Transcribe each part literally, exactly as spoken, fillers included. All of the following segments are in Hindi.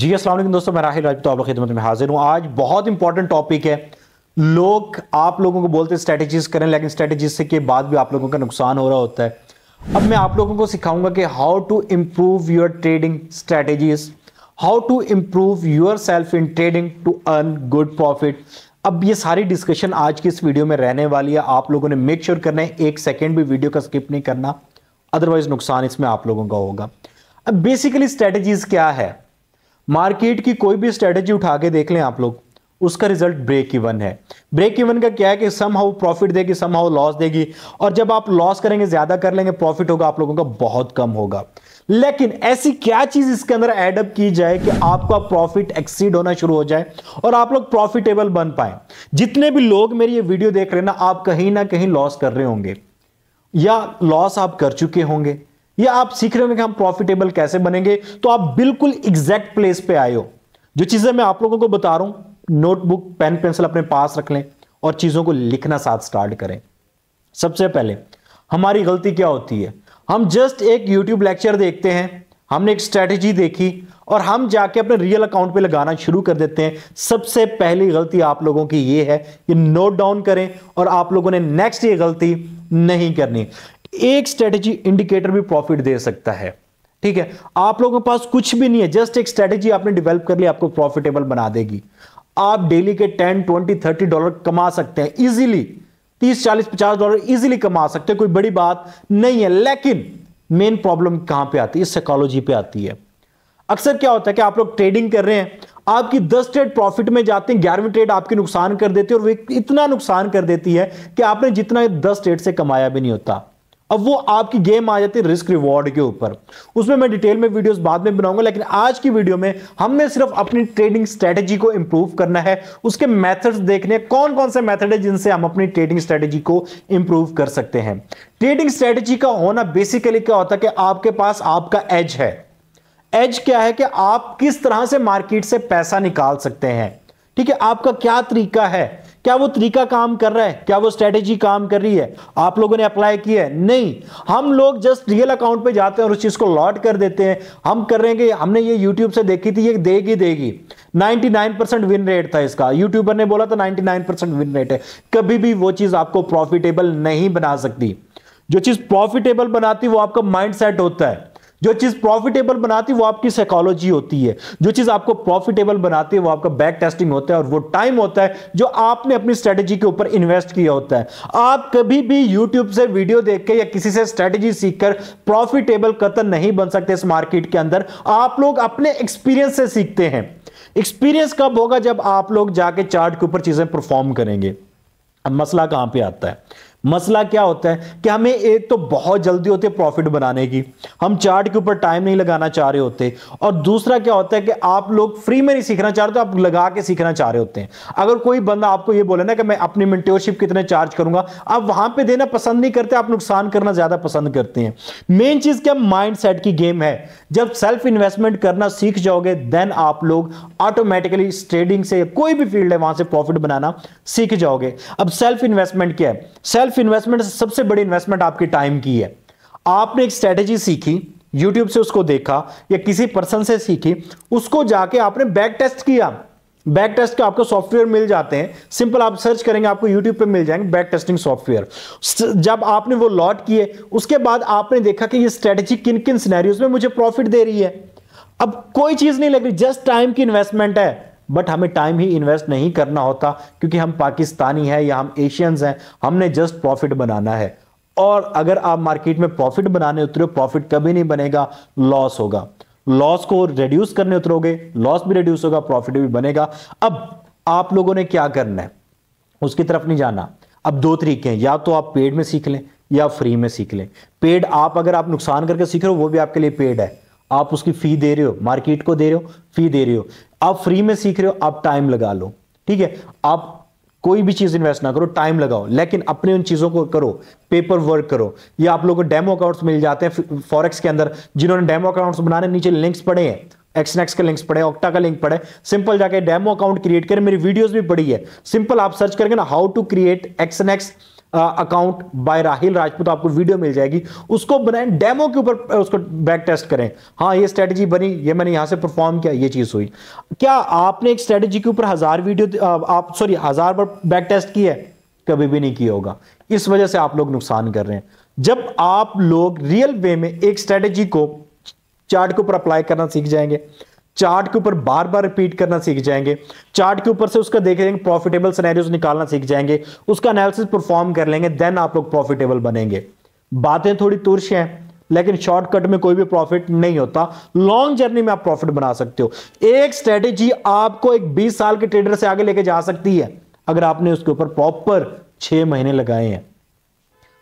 जी अस्सलाम वालेकुम दोस्तों, मैं राहिल राजपूत आपकी खिदमत में हाजिर हूँ। आज बहुत इंपॉर्टेंट टॉपिक है। लोग आप लोगों को बोलते हैं स्ट्रेटजीज करें, लेकिन स्ट्रेटजीज के बाद भी आप लोगों का नुकसान हो रहा होता है। अब मैं आप लोगों को सिखाऊंगा कि how to improve your trading strategies, how to improve your self in trading to earn good profit. अब ये सारी डिस्कशन आज की इस वीडियो में रहने वाली है। आप लोगों ने मेक श्योर करना है एक सेकेंड भी वीडियो का स्किप नहीं करना, अदरवाइज नुकसान इसमें आप लोगों का होगा। अब बेसिकली स्ट्रेटजीज क्या है? मार्केट की कोई भी स्ट्रेटजी उठा के देख लें आप लोग, उसका रिजल्ट ब्रेक इवन है। ब्रेक इवन का क्या है कि सम हाउ प्रॉफिट देगी, सम हाउ लॉस देगी, और जब आप लॉस करेंगे ज्यादा कर लेंगे, प्रॉफिट होगा आप लोगों का बहुत कम होगा। लेकिन ऐसी क्या चीज इसके अंदर एडअप की जाए कि आपका प्रॉफिट एक्सीड होना शुरू हो जाए और आप लोग प्रॉफिटेबल बन पाए। जितने भी लोग मेरी ये वीडियो देख रहे हैं ना, आप कहीं ना कहीं लॉस कर रहे होंगे या लॉस आप कर चुके होंगे, या आप सीख रहे होंगे कि हम प्रॉफिटेबल कैसे बनेंगे। तो आप बिल्कुल एग्जैक्ट प्लेस पे आए हो। जो चीजें मैं आप लोगों को बता रहा हूं, नोटबुक पेन पेंसिल अपने पास रख लें और चीजों को लिखना साथ स्टार्ट करें। सबसे पहले हमारी गलती क्या होती है? हम जस्ट एक यूट्यूब लेक्चर देखते हैं, हमने एक स्ट्रेटेजी देखी और हम जाके अपने रियल अकाउंट पे लगाना शुरू कर देते हैं। सबसे पहली गलती आप लोगों की ये है कि नोट डाउन करें, और आप लोगों ने नेक्स्ट ये गलती नहीं करनी। एक स्ट्रेटेजी इंडिकेटर भी प्रॉफिट दे सकता है, ठीक है? आप लोगों के पास कुछ भी नहीं है, जस्ट एक स्ट्रेटेजी आपने डेवलप कर ली, आपको प्रॉफिटेबल बना देगी। आप डेली के टेन, ट्वेंटी, थर्टी डॉलर कमा सकते हैं इजीली, तीस, चालीस, पचास डॉलर इजीली कमा सकते हैं, कोई बड़ी बात नहीं है। लेकिन मेन प्रॉब्लम कहां पे आती है? साइकोलॉजी पे आती है। अक्सर क्या होता है कि आप लोग ट्रेडिंग कर रहे हैं, आपकी दस ट्रेड प्रॉफिट में जाते हैं, ग्यारहवीं ट्रेड आपके नुकसान कर देती है, और वो इतना नुकसान कर देती है कि आपने जितना दस ट्रेड से कमाया भी नहीं होता। अब वो आपकी गेम आ जाती है रिस्क रिवॉर्ड के ऊपर। उसमें मैं डिटेल में वीडियोस बाद में बनाऊंगा, लेकिन आज की वीडियो में हमने सिर्फ अपनी ट्रेडिंग स्ट्रेटजी को इंप्रूव करना है, उसके मेथड्स देखने, कौन कौन से मेथड है जिनसे हम अपनी ट्रेडिंग स्ट्रेटजी को इंप्रूव कर सकते हैं। ट्रेडिंग स्ट्रेटजी का होना बेसिकली क्या होता है कि आपके पास आपका एज है। एज क्या है कि आप किस तरह से मार्केट से पैसा निकाल सकते हैं, ठीक है? आपका क्या तरीका है? क्या वो तरीका काम कर रहा है? क्या वो स्ट्रेटेजी काम कर रही है? आप लोगों ने अप्लाई किया है? नहीं। हम लोग जस्ट रियल अकाउंट पे जाते हैं और उस चीज को लॉट कर देते हैं। हम कर रहे हैं कि हमने ये यूट्यूब से देखी थी, ये देगी देगी निन्यानवे परसेंट विन रेट था इसका, यूट्यूबर ने बोला था निन्यानवे परसेंट विन रेट है। कभी भी वो चीज आपको प्रॉफिटेबल नहीं बना सकती। जो चीज प्रॉफिटेबल बनाती वो आपका माइंड सेट होता है, जो चीज प्रॉफिटेबल बनाती वो आपकी साइकोलॉजी होती है, जो चीज आपको प्रॉफिटेबल बनाती है वो आपका बैक टेस्टिंग होता है, और वो टाइम होता है जो आपने अपनी स्ट्रेटजी के ऊपर इन्वेस्ट किया होता है। आप कभी भी यूट्यूब से वीडियो देख के या किसी से स्ट्रेटजी सीखकर प्रॉफिटेबल कतई नहीं बन सकते इस मार्केट के अंदर। आप लोग अपने एक्सपीरियंस से सीखते हैं। एक्सपीरियंस कब होगा? जब आप लोग जाके चार्ट के ऊपर चीजें परफॉर्म करेंगे। अब मसला कहां पर आता है? मसला क्या होता है कि हमें एक तो बहुत जल्दी होती है प्रॉफिट बनाने की, हम चार्ट के ऊपर टाइम नहीं लगाना चाह रहे होते, और दूसरा क्या होता है कि आप लोग फ्री में नहीं सीखना चाह रहे, तो आप लगा के सीखना चाह रहे होते हैं। अगर कोई बंदा आपको ये बोले ना कि मैं अपनी मेंटरशिप कितने चार्ज करूंगा, आप वहां पे देना पसंद नहीं करते, आप नुकसान करना ज्यादा पसंद करते हैं। मेन चीज क्या? माइंड सेट की गेम है। जब सेल्फ इन्वेस्टमेंट करना सीख जाओगे, देन आप लोग ऑटोमेटिकली ट्रेडिंग से कोई भी फील्ड है वहां से प्रॉफिट बनाना सीख जाओगे। अब सेल्फ इन्वेस्टमेंट क्या है? सेल्फ इन्वेस्टमेंट सबसे बड़ी इन्वेस्टमेंट आपके टाइम की है। आपने एक स्ट्रेटजी सीखी, यूट्यूब से उसको देखा या किसी पर्सन से सीखी, उसको जाके आपने बैक टेस्ट किया। बैक टेस्ट के आपको सॉफ्टवेयर मिल जाते हैं, सिंपल आप सर्च करेंगे आपको यूट्यूब पे मिल जाएंगे बैक टेस्टिंग सॉफ्टवेयर। जब आपने वो लॉट किए, उसके बाद आपने देखा कि ये स्ट्रेटजी किन किन सिनेरियोज में मुझे प्रॉफिट दे रही है। अब कोई चीज नहीं लग रही, जस्ट टाइम की इन्वेस्टमेंट है, बट हमें टाइम ही इन्वेस्ट नहीं करना होता, क्योंकि हम पाकिस्तानी हैं या हम एशियंस हैं, हमने जस्ट प्रॉफिट बनाना है। और अगर आप मार्केट में प्रॉफिट बनाने उतरे हो, प्रॉफिट कभी नहीं बनेगा, लॉस होगा। लॉस को रिड्यूस करने उतरोगे, लॉस भी रिड्यूस होगा, प्रॉफिट भी बनेगा। अब आप लोगों ने क्या करना है, उसकी तरफ नहीं जाना। अब दो तरीके हैं, या तो आप पेड में सीख लें या फ्री में सीख लें। पेड आप अगर आप नुकसान करके सीख रहे हो वो भी आपके लिए पेड है, आप उसकी फी दे रहे हो, मार्केट को दे रहे हो, फी दे रहे हो। आप फ्री में सीख रहे हो, आप टाइम लगा लो, ठीक है? आप कोई भी चीज इन्वेस्ट ना करो, टाइम लगाओ, लेकिन अपने उन चीजों को करो, पेपर वर्क करो। या आप लोगों को डेमो अकाउंट्स मिल जाते हैं फॉरेक्स के अंदर, जिन्होंने डेमो अकाउंट्स बनाने नीचे लिंक्स पड़े हैं, एक्सनेस के लिंक्स पड़े, ऑक्टा का लिंक पड़े, सिंपल जाके डेमो अकाउंट क्रिएट करें। मेरी वीडियोस भी पड़ी है, सिंपल आप सर्च करेंगे ना how to create Exness account by Rahil Rajput, आपको वीडियो मिल जाएगी, उसको बनाएं, डेमो के ऊपर उसको बैक टेस्ट करें। हाँ ये स्ट्रेटजी बनी, ये मैंने यहां से परफॉर्म किया, ये चीज हुई। क्या आपने एक स्ट्रेटजी के ऊपर हजार वीडियो आप सॉरी हजार बार बैक टेस्ट की है? कभी भी नहीं किया होगा। इस वजह से आप लोग नुकसान कर रहे हैं। जब आप लोग रियल वे में एक स्ट्रेटजी को चार्ट के ऊपर अप्लाई करना सीख जाएंगे, चार्ट के ऊपर बार बार रिपीट करना सीख जाएंगे, चार्ट के ऊपर से उसका देखेंगे, प्रॉफिटेबल सिनेरियोज निकालना सीख जाएंगे, उसका एनालिसिस परफॉर्म कर लेंगे, देन आप लोग प्रॉफिटेबल बनेंगे। बातें थोड़ी तुर्श हैं, लेकिन शॉर्टकट में कोई भी प्रॉफिट नहीं होता, लॉन्ग जर्नी में आप प्रॉफिट बना सकते हो। एक स्ट्रेटेजी आपको एक बीस साल के ट्रेडर से आगे लेके जा सकती है, अगर आपने उसके ऊपर प्रॉपर छह महीने लगाए हैं।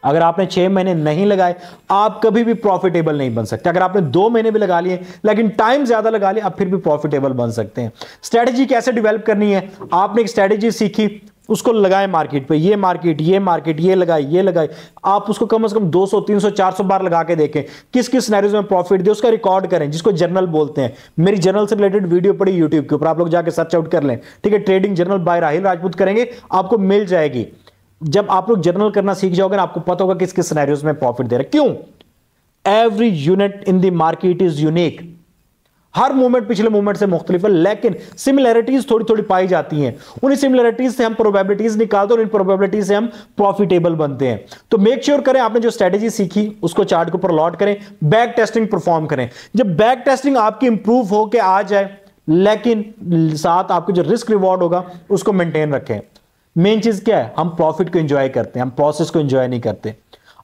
अगर आपने छह महीने नहीं लगाए, आप कभी भी प्रॉफिटेबल नहीं बन सकते। अगर आपने दो महीने भी लगा लिए, लेकिन टाइम ज्यादा लगा लिया, आप फिर भी प्रॉफिटेबल बन सकते हैं। स्ट्रेटजी कैसे डेवलप करनी है? आपने एक स्ट्रेटजी सीखी, उसको लगाए मार्केट पे, ये मार्केट ये मार्केट ये लगाए ये लगाए, आप उसको कम से कम दो सौ तीन सौ चार सौ बार लगा के देखें, किस किस सिनेरियोज में प्रॉफिट दिया उसका रिकॉर्ड करें, जिसको जर्नल बोलते हैं। मेरी जर्नल से रिलेटेड वीडियो पड़ी यूट्यूब के ऊपर, आप लोग जाके सर्च आउट कर लें, ठीक है, trading journal by Rahil Rajput करेंगे, आपको मिल जाएगी। जब आप लोग जर्नल करना सीख जाओगे ना, आपको पता होगा किस किस सिनेरियोज में प्रॉफिट दे रहा है। क्यों? Every unit in the market is unique. हर मूवमेंट पिछले मूवमेंट से मुख्तलिफ है, लेकिन सिमिलैरिटीज थोड़ी थोड़ी पाई जाती हैं। उन्हीं सिमिलैरिटीज से हम प्रोबेबिलिटीज निकालते हैं और इन प्रोबेबिलिटीज से हम प्रॉफिटेबल बनते हैं। तो मेक श्योर करें आपने जो स्ट्रेटेजी सीखी उसको चार्ट के ऊपर लॉट करें, बैक टेस्टिंग परफॉर्म करें। जब बैक टेस्टिंग आपकी इंप्रूव होकर आ जाए, लेकिन साथ आपको जो रिस्क रिवॉर्ड होगा उसको मेंटेन रखें। मेन चीज क्या है? हम प्रॉफिट को एंजॉय करते हैं, हम प्रोसेस को एंजॉय नहीं करते।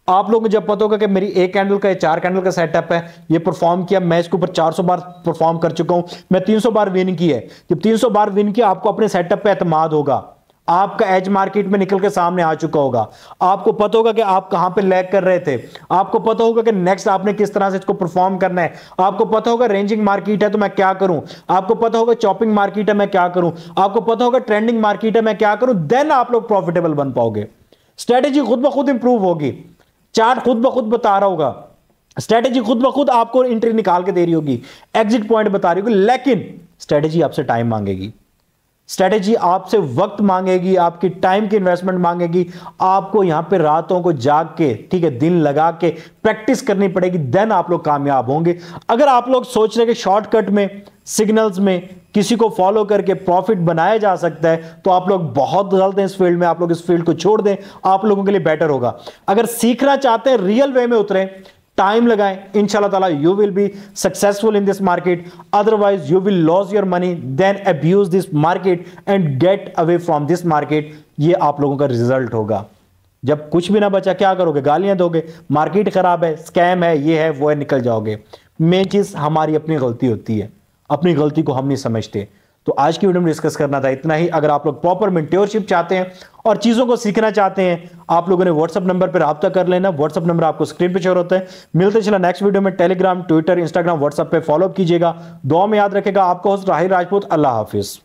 आप लोगों को जब पता होगा कि मेरी एक कैंडल का, चार कैंडल का सेटअप है, ये परफॉर्म किया, मैं इसके ऊपर चार सौ बार परफॉर्म कर चुका हूं, मैं तीन सौ बार विन की है। जब तीन सौ बार विन किया, आपको अपने सेटअप पे एतमाद होगा, आपका एज मार्केट में निकल के सामने आ चुका होगा, आपको पता होगा कि आप कहां पे लैग कर रहे थे, आपको पता होगा कि नेक्स्ट आपने किस तरह से इसको परफॉर्म करना है, आपको पता होगा रेंजिंग मार्केट है तो मैं क्या करूं, आपको पता होगा चॉपिंग मार्केट है मैं क्या करूं, आपको पता होगा ट्रेंडिंग मार्केट है मैं क्या करूं, देन आप लोग प्रॉफिटेबल बन पाओगे। स्ट्रेटेजी खुद ब खुद इंप्रूव होगी, चार्ट खुद ब खुद बता रहा होगा, स्ट्रेटेजी खुद ब खुद आपको एंट्री निकाल के दे रही होगी, एग्जिट पॉइंट बता रही होगी, लेकिन स्ट्रेटेजी आपसे टाइम मांगेगी, स्ट्रेटेजी आपसे वक्त मांगेगी, आपकी टाइम की इन्वेस्टमेंट मांगेगी। आपको यहां पे रातों को जाग के, ठीक है, दिन लगा के प्रैक्टिस करनी पड़ेगी, देन आप लोग कामयाब होंगे। अगर आप लोग सोच रहे कि शॉर्टकट में, सिग्नल्स में किसी को फॉलो करके प्रॉफिट बनाया जा सकता है, तो आप लोग बहुत गलत हैं इस फील्ड में। आप लोग इस फील्ड को छोड़ दें, आप लोगों के लिए बेटर होगा। अगर सीखना चाहते हैं, रियल वे में उतरें, टाइम लगाएं, इंशाल्लाह ताला you will be successful in this market, otherwise you will loss your money, then abuse this market and get away from this market. ये आप लोगों का रिजल्ट होगा। जब कुछ भी ना बचा, क्या करोगे? गालियां दोगे, मार्केट खराब है, स्कैम है, ये है वो है, निकल जाओगे। मेन चीज हमारी अपनी गलती होती है, अपनी गलती को हम नहीं समझते। तो आज की वीडियो में डिस्कस करना था इतना ही। अगर आप लोग प्रॉपर मेंटोरशिप चाहते हैं और चीज़ों को सीखना चाहते हैं, आप लोगों ने व्हाट्सअप नंबर पर रब्ता कर लेना, व्हाट्सअप नंबर आपको स्क्रीन पे शोर होता है। मिलते चला नेक्स्ट वीडियो में। टेलीग्राम, ट्विटर, इंस्टाग्राम, व्हाट्सअप पे फॉलोअप कीजिएगा। दुआ में याद रखेगा आपको होस्ट राहिल राजपूत। अल्लाह हाफिज़।